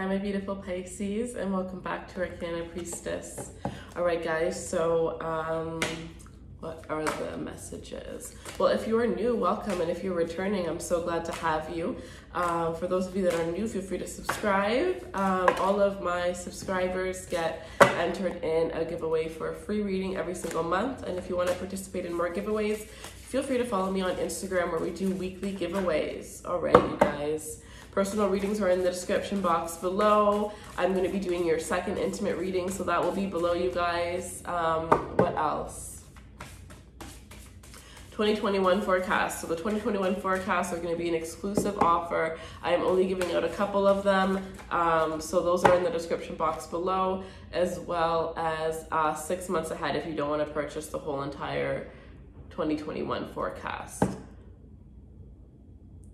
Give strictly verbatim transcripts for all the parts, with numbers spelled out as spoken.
Hi my beautiful Pisces, and welcome back to Arcana Priestess. All right guys, so um what are the messages? Well, if you are new, welcome, and if you're returning, I'm so glad to have you. Uh, for those of you that are new, feel free to subscribe. Um, all of my subscribers get entered in a giveaway for a free reading every single month, and if you want to participate in more giveaways, feel free to follow me on Instagram where we do weekly giveaways. All right, you guys. Personal readings are in the description box below. I'm going to be doing your second intimate reading, so that will be below, you guys. Um, what else? twenty twenty-one forecast. So the twenty twenty-one forecasts are going to be an exclusive offer. I am only giving out a couple of them. Um, so those are in the description box below, as well as uh, six months ahead if you don't want to purchase the whole entire twenty twenty-one forecast.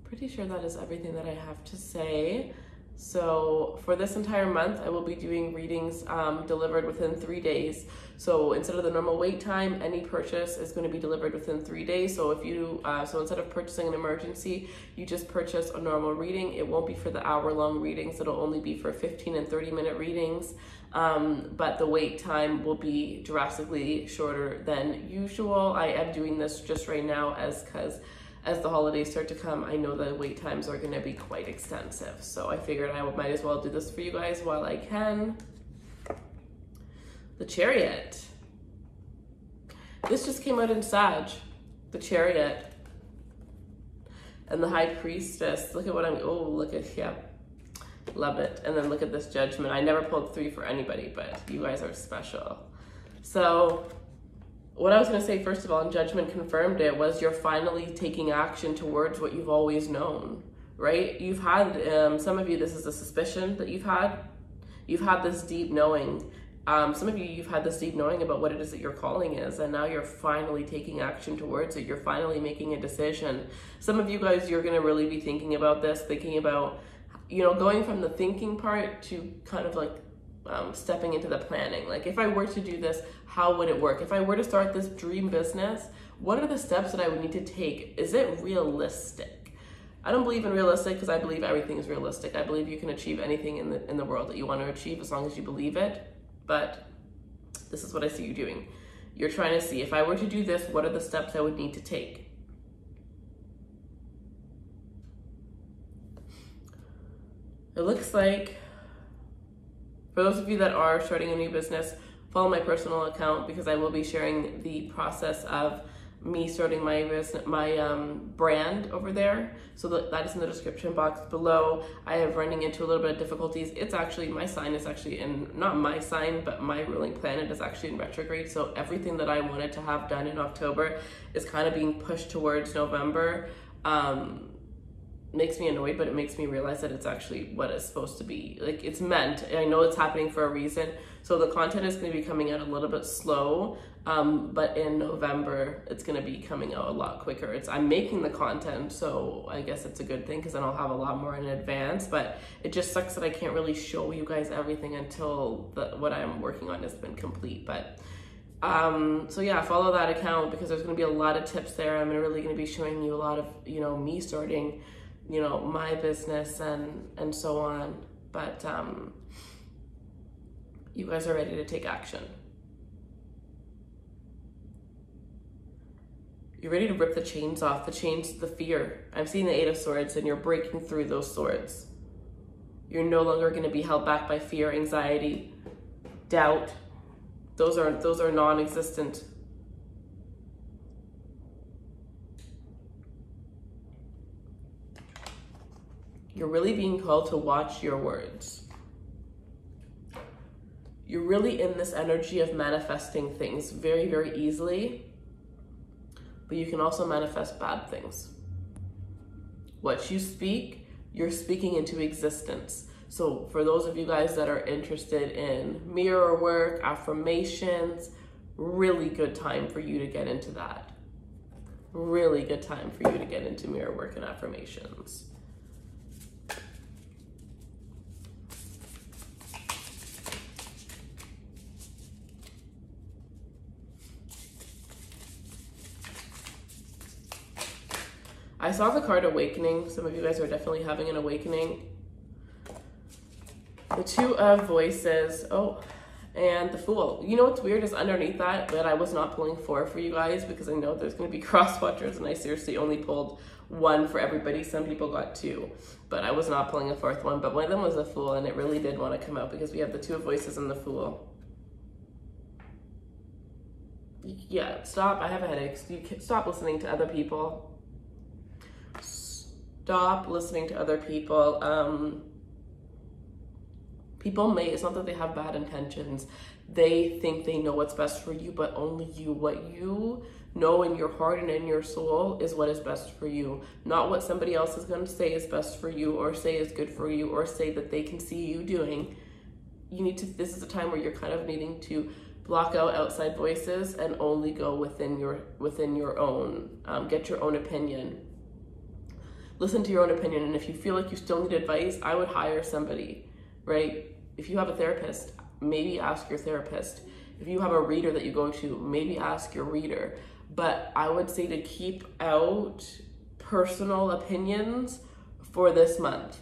Pretty sure that is everything that I have to say. So for this entire month, I will be doing readings um, delivered within three days. So instead of the normal wait time, any purchase is going to be delivered within three days. So if you, uh, so instead of purchasing an emergency, you just purchase a normal reading. It won't be for the hour-long readings. It'll only be for fifteen and thirty minute readings. Um, but the wait time will be drastically shorter than usual. I am doing this just right now as because as the holidays start to come, I know the wait times are gonna be quite extensive. So I figured I might as well do this for you guys while I can. The Chariot. This just came out in Sag, the Chariot. And the High Priestess. Look at what I'm, oh, look at, yeah, love it. And then look at this Judgment. I never pulled three for anybody, but you guys are special. So, what I was going to say, first of all, and Judgment confirmed it, was you're finally taking action towards what you've always known, right? You've had, um, some of you, this is a suspicion that you've had. You've had this deep knowing. Um, some of you, you've had this deep knowing about what it is that your calling is, and now you're finally taking action towards it. You're finally making a decision. Some of you guys, you're going to really be thinking about this, thinking about, you know, going from the thinking part to kind of like, Um, stepping into the planning. Like, if I were to do this, how would it work? If I were to start this dream business, what are the steps that I would need to take? Is it realistic? I don't believe in realistic because I believe everything is realistic. I believe you can achieve anything in the in the world that you want to achieve as long as you believe it. But this is what I see you doing. You're trying to see, if I were to do this, what are the steps I would need to take? It looks like, for those of you that are starting a new business, follow my personal account because I will be sharing the process of me starting my business, my um, brand over there. So that, that is in the description box below. I have running into a little bit of difficulties. It's actually, my sign is actually in, not my sign, but my ruling planet is actually in retrograde. So everything that I wanted to have done in October is kind of being pushed towards November. Um, makes me annoyed, but it makes me realize that it's actually what it's supposed to be. Like, it's meant, I know it's happening for a reason. So the content is going to be coming out a little bit slow, um, but in November, it's going to be coming out a lot quicker. It's, I'm making the content, so I guess it's a good thing because then I'll have a lot more in advance, but it just sucks that I can't really show you guys everything until the, what I'm working on has been complete. But Um, so yeah, follow that account because there's going to be a lot of tips there. I'm really going to be showing you a lot of, you know, me starting, you know, my business and, and so on. But um, you guys are ready to take action. You're ready to rip the chains off, the chains, the fear. I'm seeing the Eight of Swords and you're breaking through those swords. You're no longer going to be held back by fear, anxiety, doubt. Those are, those are non-existent. You're really being called to watch your words. You're really in this energy of manifesting things very, very easily, but you can also manifest bad things. What you speak, you're speaking into existence. So for those of you guys that are interested in mirror work, affirmations, really good time for you to get into that. Really good time for you to get into mirror work and affirmations. I saw the card Awakening. Some of you guys are definitely having an awakening. The Two of Voices. Oh, and the Fool. You know what's weird is underneath that, that I was not pulling four for you guys because I know there's going to be cross watchers, and I seriously only pulled one for everybody. Some people got two, but I was not pulling a fourth one. But one of them was the Fool, and it really did want to come out because we have the Two of Voices and the Fool. Yeah, stop. I have a headache. You can stop listening to other people. Stop listening to other people. Um... People may, it's not that they have bad intentions. They think they know what's best for you, but only you. What you know in your heart and in your soul is what is best for you. Not what somebody else is going to say is best for you, or say is good for you, or say that they can see you doing. You need to, this is a time where you're kind of needing to block out outside voices and only go within your, within your own. Um, get your own opinion. Listen to your own opinion. And if you feel like you still need advice, I would hire somebody, right? If you have a therapist, maybe ask your therapist. If you have a reader that you go to, maybe ask your reader. But I would say to keep out personal opinions for this month.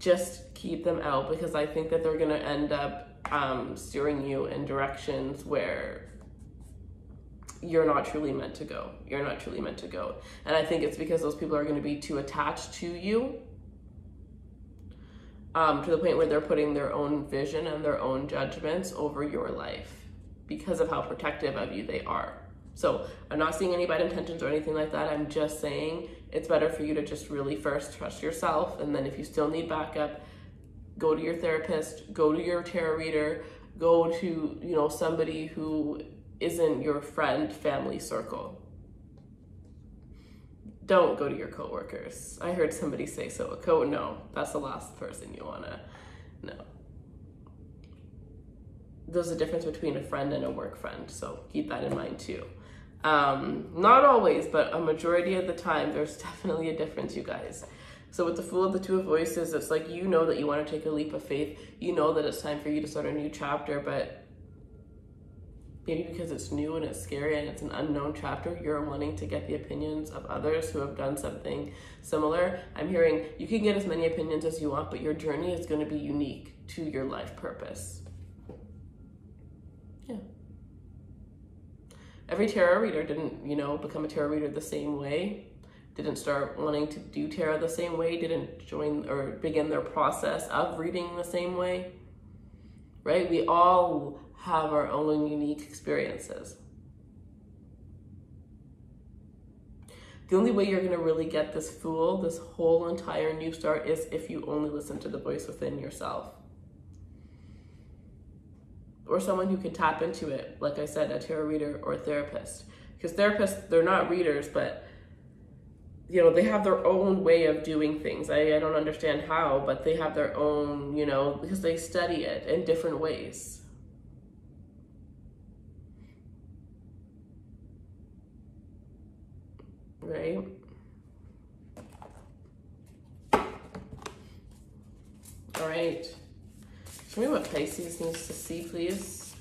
Just keep them out, because I think that they're gonna end up um, steering you in directions where you're not truly meant to go. You're not truly meant to go. And I think it's because those people are gonna be too attached to you. Um, to the point where they're putting their own vision and their own judgments over your life because of how protective of you they are. So I'm not seeing any bad intentions or anything like that. I'm just saying it's better for you to just really first trust yourself. And then if you still need backup, go to your therapist, go to your tarot reader, go to, you know, somebody who isn't your friend, family circle. Don't go to your coworkers. I heard somebody say so. A co no, that's the last person you wanna. No. There's a difference between a friend and a work friend, so keep that in mind too. Um, not always, but a majority of the time, there's definitely a difference, you guys. So with the Fool of the Two of Voices, it's like you know that you want to take a leap of faith. You know that it's time for you to start a new chapter, but maybe because it's new and it's scary and it's an unknown chapter, you're wanting to get the opinions of others who have done something similar. I'm hearing you can get as many opinions as you want, but your journey is going to be unique to your life purpose. Yeah. Every tarot reader didn't, you know, become a tarot reader the same way, didn't start wanting to do tarot the same way, didn't join or begin their process of reading the same way, right? We all have our own unique experiences. The only way you're going to really get this Fool, this whole entire new start, is if you only listen to the voice within yourself. Or someone who can tap into it, like I said, a tarot reader or a therapist. Because therapists, they're not readers, but you know, they have their own way of doing things. I, I don't understand how, but they have their own, you know, because they study it in different ways. Right? All right. Show me what Pisces needs to see, please.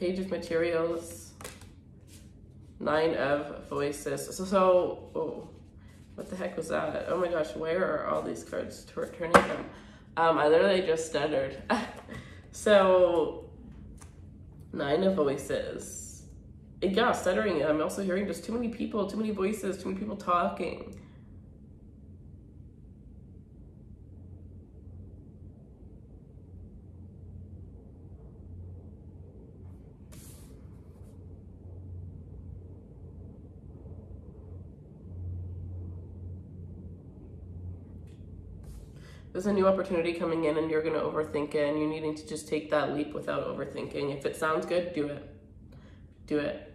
Page of Materials. Nine of Voices. So, so oh, what the heck was that? Oh my gosh, where are all these cards turning from? Um, I literally just stuttered. So, Nine of Voices. And yeah, stuttering. I'm also hearing just too many people, too many voices, too many people talking. There's a new opportunity coming in and you're going to overthink it, and you're needing to just take that leap without overthinking. If it sounds good, do it. Do it.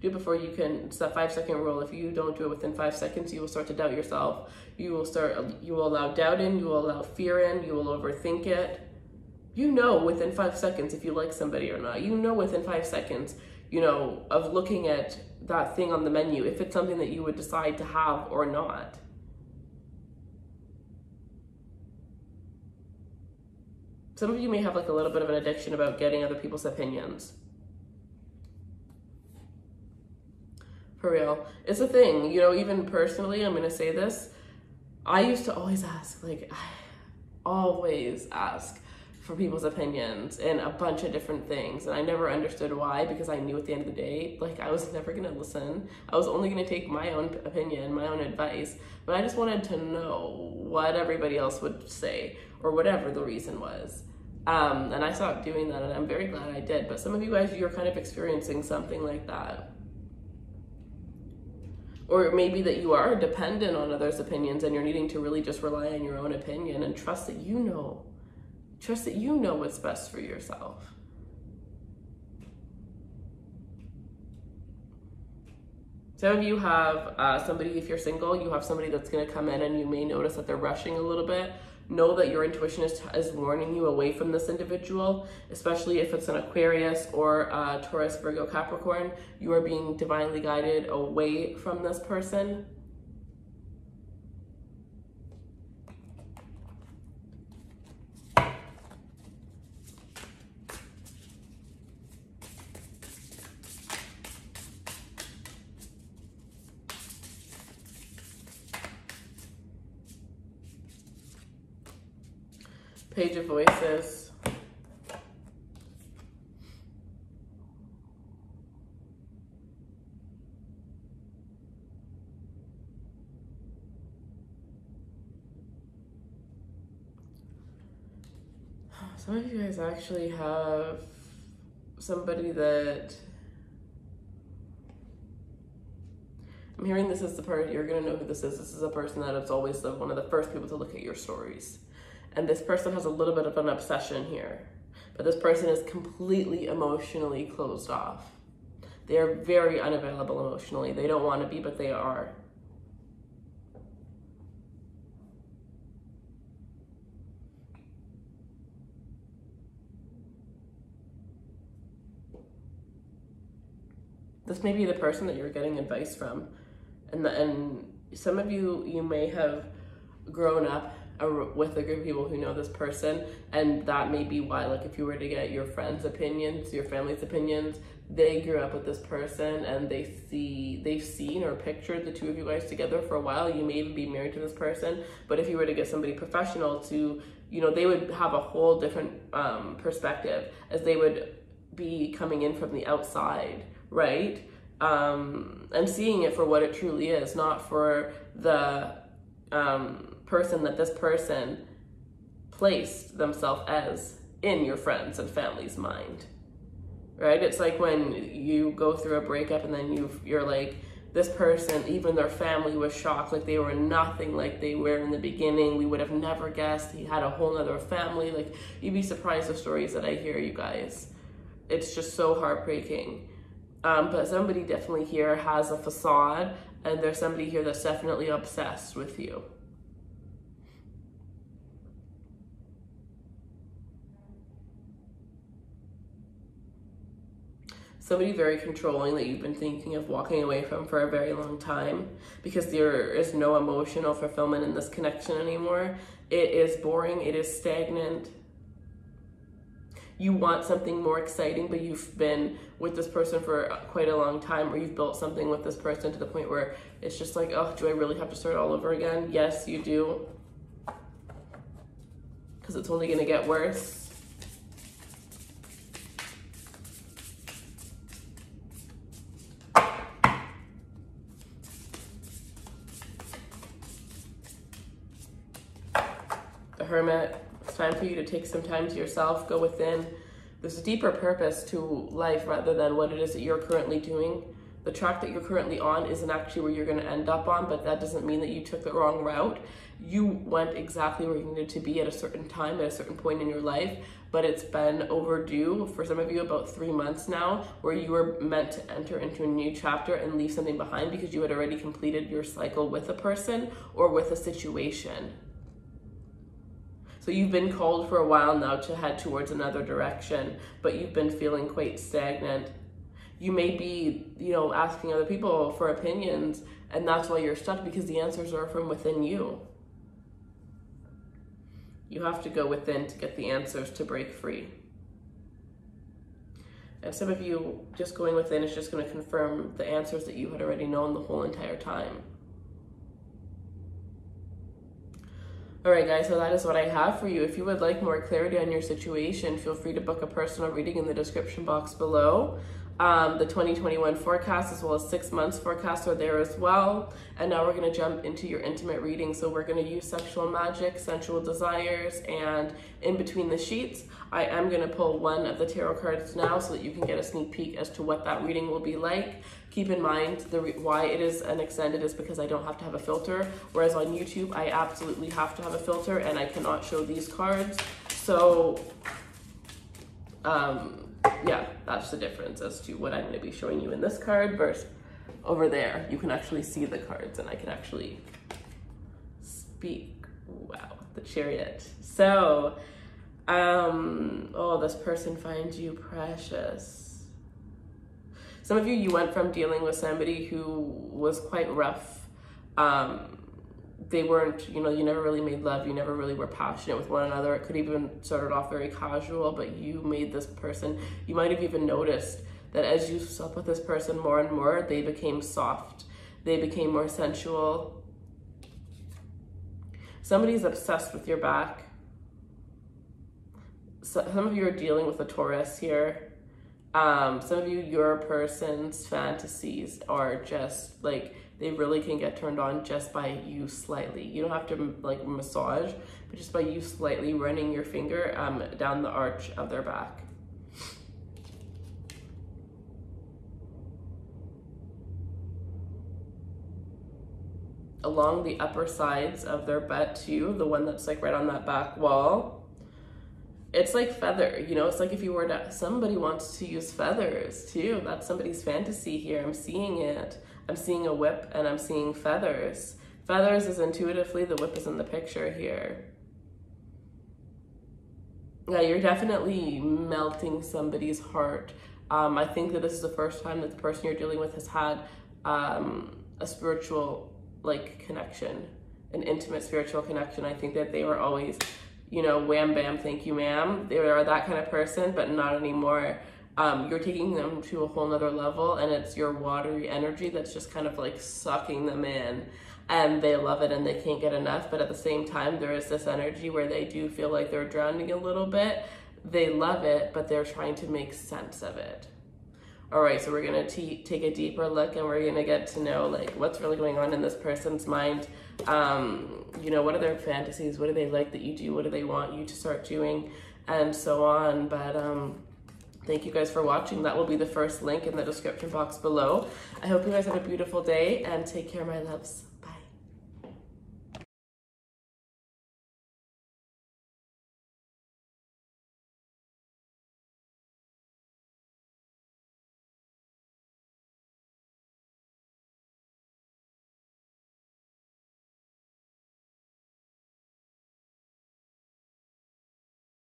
Do it before you can. It's that five second rule. If you don't do it within five seconds, you will start to doubt yourself. You will start, you will allow doubt in, you will allow fear in, you will overthink it. You know within five seconds if you like somebody or not. You know within five seconds, you know, of looking at that thing on the menu, if it's something that you would decide to have or not. Some of you may have like a little bit of an addiction about getting other people's opinions. for real. It's a thing, you know, even personally, I'm gonna say this. I used to always ask, like, I always ask for people's opinions and a bunch of different things. And I never understood why, because I knew at the end of the day, like, I was never gonna listen. I was only gonna take my own opinion, my own advice, but I just wanted to know what everybody else would say or whatever the reason was. Um, and I stopped doing that, and I'm very glad I did. But some of you guys, you're kind of experiencing something like that. Or maybe that you are dependent on others' opinions and you're needing to really just rely on your own opinion and trust that you know. Trust that you know what's best for yourself. Some of you have uh, somebody, if you're single, you have somebody that's gonna come in and you may notice that they're rushing a little bit. Know that your intuition is, is warning you away from this individual, especially if it's an Aquarius or uh, Taurus, Virgo, Capricorn. You are being divinely guided away from this person. Page of Voices. Some of you guys actually have somebody that, I'm hearing this is the part, you're gonna know who this is. This is a person that is always the, one of the first people to look at your stories. And this person has a little bit of an obsession here, but this person is completely emotionally closed off. They are very unavailable emotionally. They don't want to be, but they are. This may be the person that you're getting advice from. And, the, and some of you, you may have grown up with a group of people who know this person, and that may be why, like, if you were to get your friends' opinions, your family's opinions, they grew up with this person and they see they've seen or pictured the two of you guys together for a while. You may even be married to this person, but if you were to get somebody professional to, you know, they would have a whole different um perspective, as they would be coming in from the outside, right? Um and seeing it for what it truly is, not for the um person that this person placed themselves as in your friends and family's mind, right? It's like when you go through a breakup and then you you're like, this person, even their family was shocked, like they were nothing like they were in the beginning. We would have never guessed he had a whole nother family. Like, you'd be surprised the stories that I hear, you guys. It's just so heartbreaking. Um, but somebody definitely here has a facade, and there's somebody here that's definitely obsessed with you. Somebody very controlling that you've been thinking of walking away from for a very long time, because there is no emotional fulfillment in this connection anymore. It is boring, it is stagnant. You want something more exciting, but you've been with this person for quite a long time, or you've built something with this person to the point where it's just like, oh, do I really have to start all over again? Yes, you do, because it's only gonna get worse. Hermit, it's time for you to take some time to yourself, go within. There's a deeper purpose to life rather than what it is that you're currently doing. The track that you're currently on isn't actually where you're going to end up on, but that doesn't mean that you took the wrong route. You went exactly where you needed to be at a certain time, at a certain point in your life, but it's been overdue for some of you, about three months now, where you were meant to enter into a new chapter and leave something behind, because you had already completed your cycle with a person or with a situation. So you've been called for a while now to head towards another direction, but you've been feeling quite stagnant. You may be, you know, asking other people for opinions, and that's why you're stuck, because the answers are from within you. You have to go within to get the answers to break free. some of you, just going within is just going to confirm the answers that you had already known the whole entire time. Alright guys, so that is what I have for you. If you would like more clarity on your situation, feel free to book a personal reading in the description box below. Um, the twenty twenty-one forecast as well as six months forecasts are there as well. And now we're going to jump into your intimate reading. So we're going to use sexual magic, sensual desires, and in between the sheets, I am going to pull one of the tarot cards now so that you can get a sneak peek as to what that reading will be like. Keep in mind the re why it is an extended is because I don't have to have a filter, whereas on YouTube I absolutely have to have a filter and I cannot show these cards. So um, yeah, that's the difference as to what I'm going to be showing you in this card versus over there. You can actually see the cards and I can actually speak. Wow, the Chariot. So, um, oh, this person finds you precious. Some of you, you went from dealing with somebody who was quite rough. Um, they weren't, you know, you never really made love. You never really were passionate with one another. It could even started off very casual, but you made this person. You might have even noticed that as you slept with this person more and more, they became soft. They became more sensual. Somebody's obsessed with your back. So, some of you are dealing with a Taurus here. Um, some of you, your person's fantasies are just like, they really can get turned on just by you slightly. You don't have to like massage, but just by you slightly running your finger um, down the arch of their back. Along the upper sides of their butt too, the one that's like right on that back wall. It's like feather, you know, it's like if you were to, somebody wants to use feathers too. That's somebody's fantasy here. I'm seeing it. I'm seeing a whip and I'm seeing feathers. Feathers is intuitively, the whip is in the picture here. Yeah, you're definitely melting somebody's heart. Um, I think that this is the first time that the person you're dealing with has had um, a spiritual like connection, an intimate spiritual connection. I think that they were always, you know, wham, bam, thank you, ma'am. They are that kind of person, but not anymore. Um, you're taking them to a whole nother level and it's your watery energy that's just kind of like sucking them in and they love it and they can't get enough. But at the same time, there is this energy where they do feel like they're drowning a little bit. They love it, but they're trying to make sense of it. All right, so we're gonna take a deeper look and we're gonna get to know like what's really going on in this person's mind. Um, you know, what are their fantasies? What do they like that you do? What do they want you to start doing? And so on, but um, thank you guys for watching. That will be the first link in the description box below. I hope you guys have a beautiful day and take care, my loves.